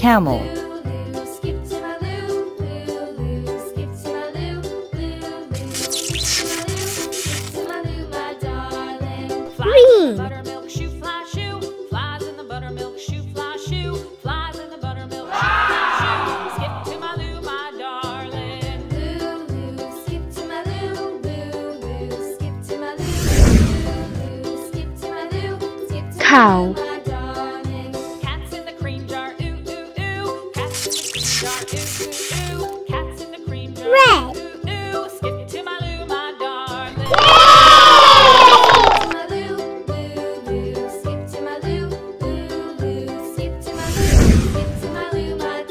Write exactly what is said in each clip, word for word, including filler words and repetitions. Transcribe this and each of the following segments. camel, cow, cats in the cream jar, ooh ooh ooh, cats in the cream jar, ooh ooh ooh, cats in the cream jar, red, ooh ooh, skip to my loo, my darling. Skip to my loo, loo loo, skip to my loo, skip to my loo, my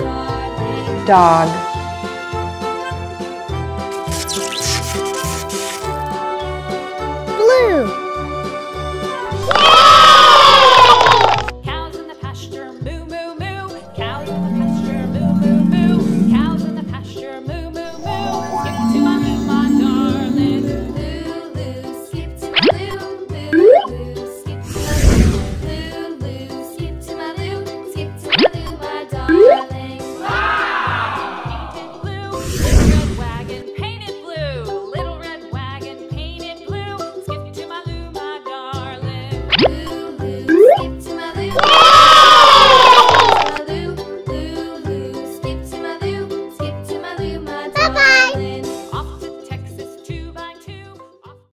darling. Dog.